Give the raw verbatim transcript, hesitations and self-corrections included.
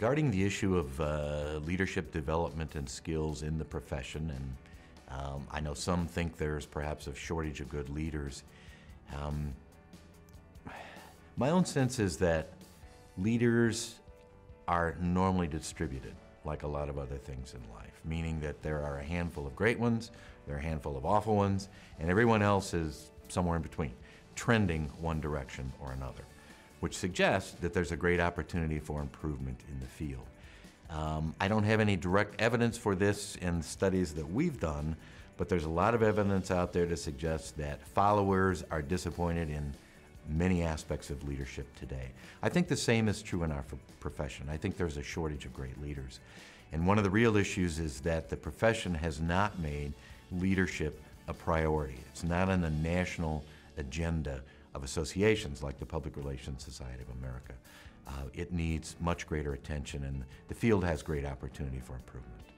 Regarding the issue of uh, leadership development and skills in the profession, and um, I know some think there's perhaps a shortage of good leaders. Um, my own sense is that leaders are normally distributed, like a lot of other things in life, meaning that there are a handful of great ones, there are a handful of awful ones, and everyone else is somewhere in between, trending one direction or another, which suggests that there's a great opportunity for improvement in the field. Um, I don't have any direct evidence for this in studies that we've done, but there's a lot of evidence out there to suggest that followers are disappointed in many aspects of leadership today. I think the same is true in our profession. I think there's a shortage of great leaders. And one of the real issues is that the profession has not made leadership a priority. It's not on the national agenda of associations like the Public Relations Society of America. Uh, it needs much greater attention, and the field has great opportunity for improvement.